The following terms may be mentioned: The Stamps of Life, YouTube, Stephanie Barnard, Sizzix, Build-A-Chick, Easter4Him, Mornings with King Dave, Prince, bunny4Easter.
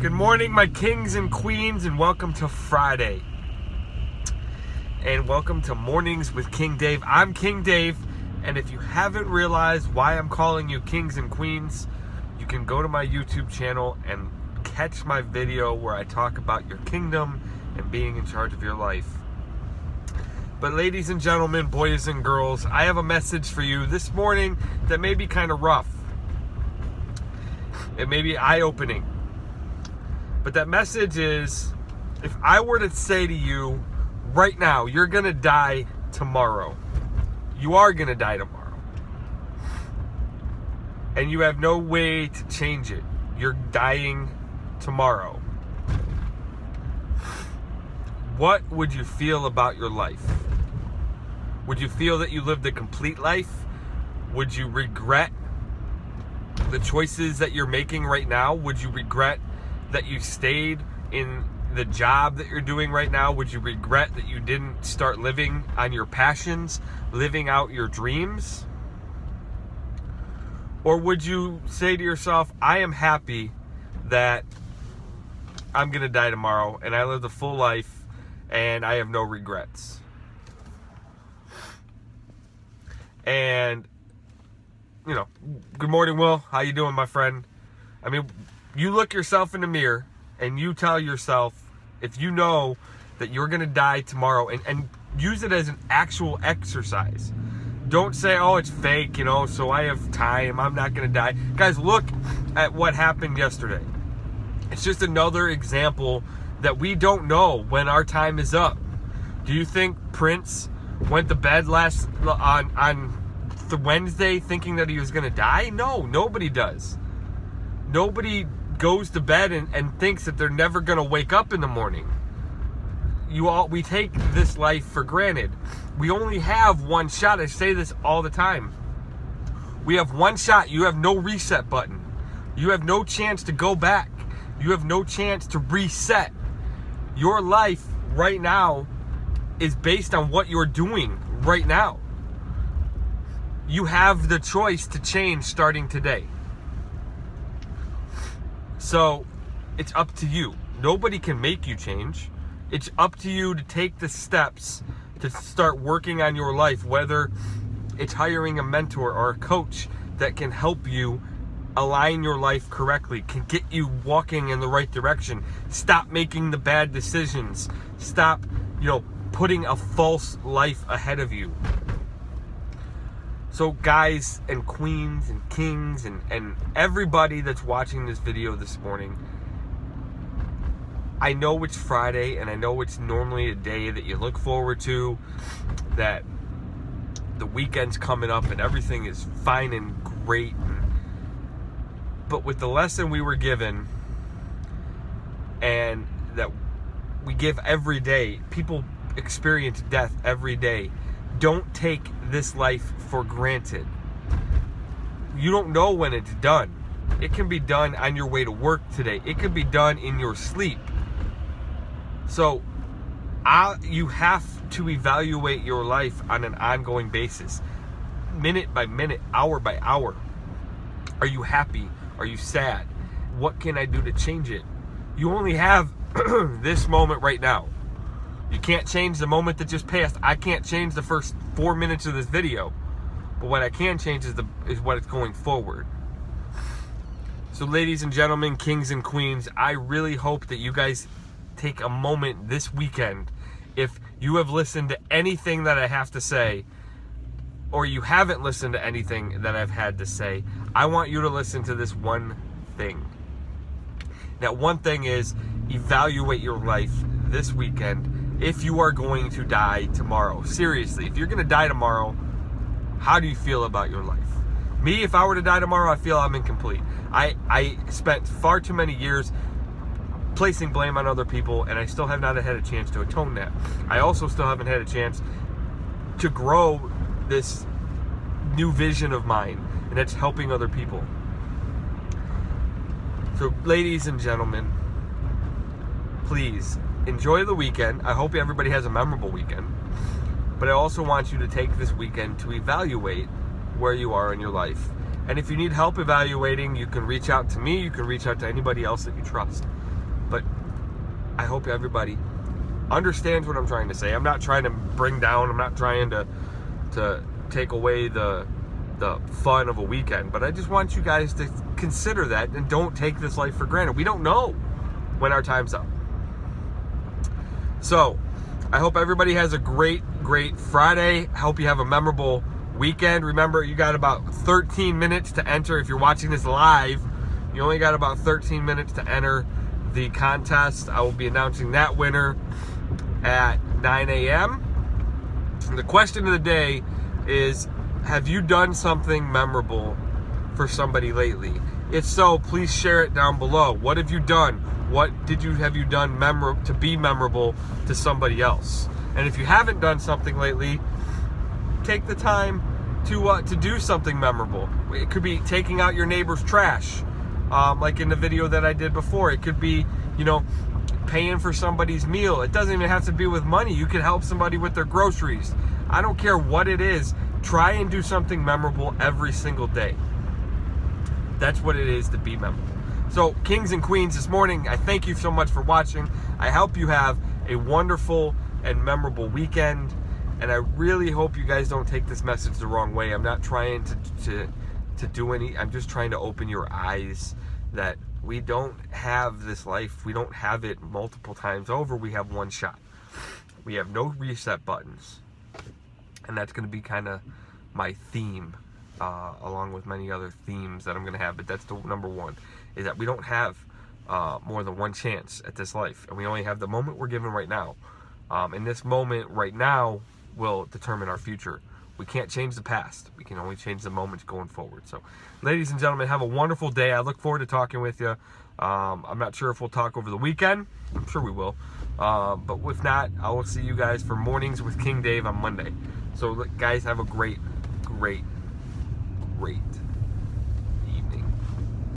Good morning, my kings and queens, and welcome to Friday. And welcome to Mornings with King Dave. I'm King Dave, and if you haven't realized why I'm calling you kings and queens, you can go to my YouTube channel and catch my video where I talk about your kingdom and being in charge of your life. But ladies and gentlemen, boys and girls, I have a message for you this morning that may be kind of rough. It may be eye-opening. But that message is, if I were to say to you right now, you're going to die tomorrow. You are going to die tomorrow. And you have no way to change it. You're dying tomorrow. What would you feel about your life? Would you feel that you lived a complete life? Would you regret the choices that you're making right now? Would you regret that you stayed in the job that you're doing right now? Would you regret that you didn't start living on your passions, living out your dreams? Or would you say to yourself, I am happy that I'm going to die tomorrow and I lived a full life and I have no regrets? And, you know, good morning, Will. How you doing, my friend? I mean, you look yourself in the mirror and you tell yourself, if you know that you're going to die tomorrow, and use it as an actual exercise. Don't say, oh, it's fake, you know, so I have time, I'm not going to die. Guys, look at what happened yesterday. It's just another example that we don't know when our time is up. Do you think Prince went to bed on Wednesday thinking that he was going to die? No, nobody does. Nobody goes to bed and thinks that they're never going to wake up in the morning. We take this life for granted. We only have one shot. I say this all the time. We have one shot. You have no reset button. You have no chance to go back. You have no chance to reset. Your life right now is based on what you're doing right now. You have the choice to change starting today. So it's up to you. Nobody can make you change. It's up to you to take the steps to start working on your life, whether it's hiring a mentor or a coach that can help you align your life correctly, can get you walking in the right direction. Stop making the bad decisions. Stop, putting a false life ahead of you. So guys and queens and kings and everybody that's watching this video this morning, I know it's Friday, and I know it's normally a day that you look forward to, that the weekend's coming up and everything is fine and great. But with the lesson we were given, and that we give every day, people experience death every day. Don't take this life for granted. You don't know when it's done. It can be done on your way to work today. It can be done in your sleep. So you have to evaluate your life on an ongoing basis, minute by minute, hour by hour. Are you happy? Are you sad? What can I do to change it? You only have this moment right now. You can't change the moment that just passed. I can't change the first 4 minutes of this video. But what I can change is what it's going forward. So ladies and gentlemen, kings and queens, I really hope that you guys take a moment this weekend. If you have listened to anything that I have to say, or you haven't listened to anything that I've had to say, I want you to listen to this one thing. That one thing is, evaluate your life this weekend if you are going to die tomorrow. Seriously, if you're going to die tomorrow, how do you feel about your life? Me, if I were to die tomorrow, I feel I'm incomplete. I spent far too many years placing blame on other people, and I still have not had a chance to atone that. I also still haven't had a chance to grow this new vision of mine, and that's helping other people. So, ladies and gentlemen, please enjoy the weekend. I hope everybody has a memorable weekend. But I also want you to take this weekend to evaluate where you are in your life. And if you need help evaluating, you can reach out to me. You can reach out to anybody else that you trust. but I hope everybody understands what I'm trying to say. I'm not trying to bring down, I'm not trying to take away the fun of a weekend, but I just want you guys to consider that and don't take this life for granted. We don't know when our time's up. So I hope everybody has a great Friday. I hope you have a memorable weekend. Remember, you got about 13 minutes to enter. If you're watching this live, you only got about 13 minutes to enter the contest. I will be announcing that winner at 9 a.m. The question of the day is, have you done something memorable for somebody lately? If so, please share it down below. What have you done? What did you have you done to be memorable to somebody else? And if you haven't done something lately, take the time to do something memorable. It could be taking out your neighbor's trash, like in the video that I did before. It could be, you know, paying for somebody's meal. It doesn't even have to be with money. You can help somebody with their groceries. I don't care what it is. Try and do something memorable every single day. That's what it is to be memorable. So, kings and queens, this morning, I thank you so much for watching. I hope you have a wonderful and memorable weekend. And I really hope you guys don't take this message the wrong way. I'm not trying to do any, I'm just trying to open your eyes that we don't have this life. We don't have it multiple times over. We have one shot. We have no reset buttons. And that's going to be kind of my theme, along with many other themes that I'm going to have. But that's the number one, is that we don't have more than one chance at this life. And we only have the moment we're given right now. And this moment right now will determine our future. We can't change the past. We can only change the moments going forward. So, ladies and gentlemen, have a wonderful day. I look forward to talking with you. I'm not sure if we'll talk over the weekend. I'm sure we will. But if not, I will see you guys for Mornings with King Dave on Monday. So, guys, have a great